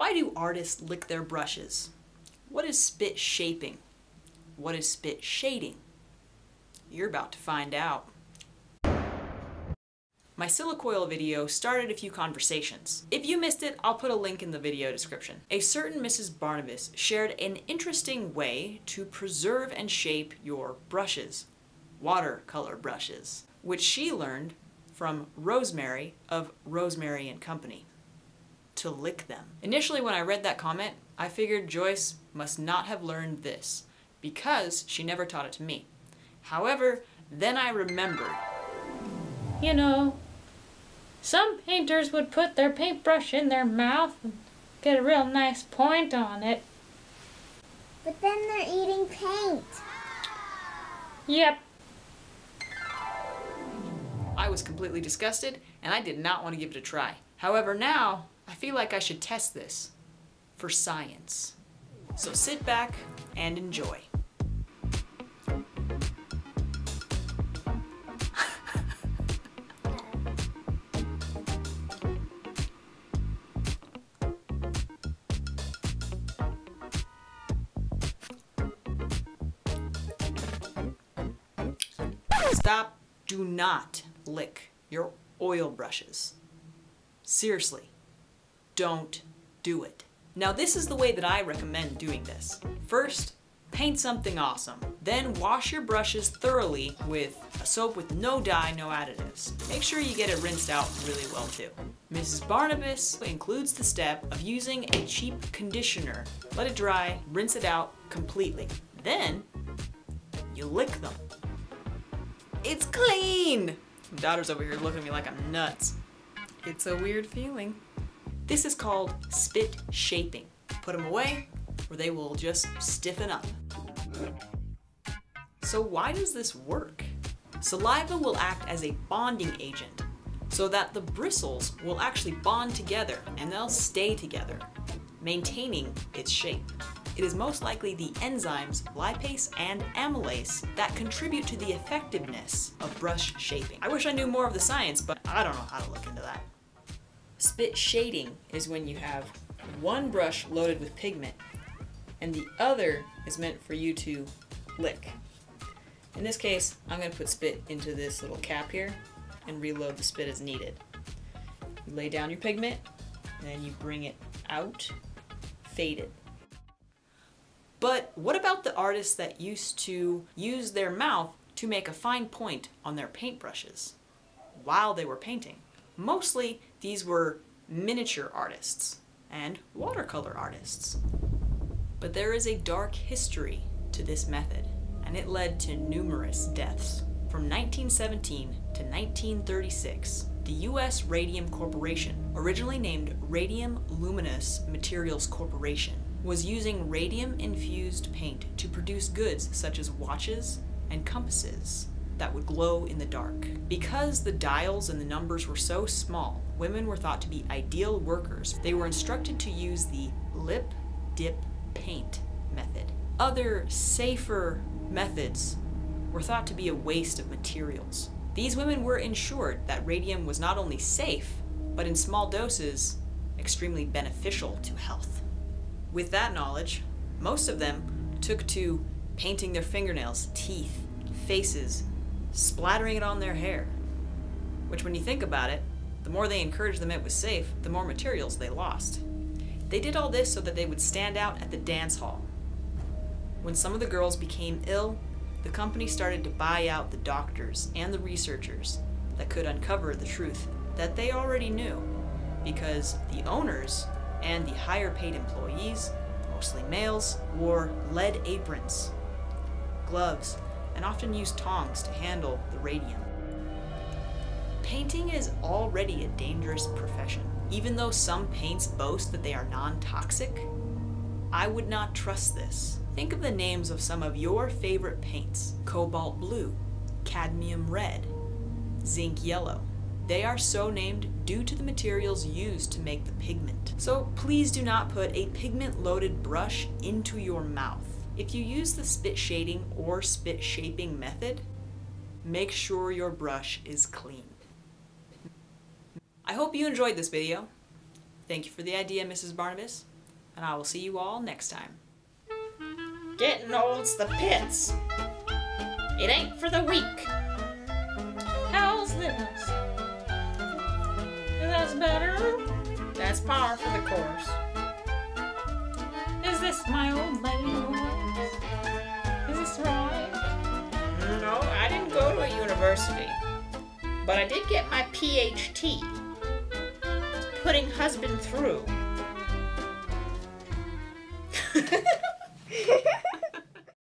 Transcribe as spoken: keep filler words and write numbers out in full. Why do artists lick their brushes? What is spit shaping? What is spit shading? You're about to find out. My Silicoil video started a few conversations. If you missed it, I'll put a link in the video description. A certain Missus Barnabas shared an interesting way to preserve and shape your brushes, watercolor brushes, which she learned from Rosemary of Rosemary and Company, to lick them. Initially, when I read that comment, I figured Joyce must not have learned this because she never taught it to me. However, then I remembered, you know, some painters would put their paintbrush in their mouth and get a real nice point on it. But then they're eating paint. Yep. I was completely disgusted and I did not want to give it a try. However, now I feel like I should test this for science. So sit back and enjoy. Stop. Do not lick your oil brushes. Seriously, don't do it. Now this is the way that I recommend doing this. First, paint something awesome. Then wash your brushes thoroughly with a soap with no dye, no additives. Make sure you get it rinsed out really well too. Missus Barnabas includes the step of using a cheap conditioner. Let it dry, rinse it out completely. Then you lick them. It's clean! My daughter's over here looking at me like I'm nuts. It's a weird feeling. This is called spit shaping. Put them away or they will just stiffen up. So why does this work? Saliva will act as a bonding agent so that the bristles will actually bond together and they'll stay together, maintaining its shape. It is most likely the enzymes lipase and amylase that contribute to the effectiveness of brush shaping. I wish I knew more of the science, but I don't know how to look into that. Spit shading is when you have one brush loaded with pigment and the other is meant for you to lick. In this case, I'm going to put spit into this little cap here and reload the spit as needed. You lay down your pigment, and then you bring it out, fade it. But what about the artists that used to use their mouth to make a fine point on their paintbrushes while they were painting? Mostly these were miniature artists and watercolor artists. But there is a dark history to this method, and it led to numerous deaths. From nineteen seventeen to nineteen thirty-six, the U S Radium Corporation, originally named Radium Luminous Materials Corporation, was using radium-infused paint to produce goods such as watches and compasses that would glow in the dark. Because the dials and the numbers were so small, women were thought to be ideal workers. They were instructed to use the lip-dip paint method. Other safer methods were thought to be a waste of materials. These women were ensured that radium was not only safe, but in small doses, extremely beneficial to health. With that knowledge, most of them took to painting their fingernails, teeth, faces, splattering it on their hair. Which, when you think about it, the more they encouraged them it was safe, the more materials they lost. They did all this so that they would stand out at the dance hall. When some of the girls became ill, the company started to buy out the doctors and the researchers that could uncover the truth that they already knew, because the owners and the higher paid employees, mostly males, wore lead aprons, gloves, and often used tongs to handle the radium. Painting is already a dangerous profession. Even though some paints boast that they are non-toxic, I would not trust this. Think of the names of some of your favorite paints: cobalt blue, cadmium red, zinc yellow. They are so named due to the materials used to make the pigment. So please do not put a pigment-loaded brush into your mouth. If you use the spit shading or spit shaping method, make sure your brush is clean. I hope you enjoyed this video. Thank you for the idea, Missus Barnabas. and I will see you all next time. Getting old's the pits. It ain't for the weak. How's this? That's better. That's par for the course. Is this my old lady voice? Is this right? No, I didn't go to a university, but I did get my P H D. It's putting husband through.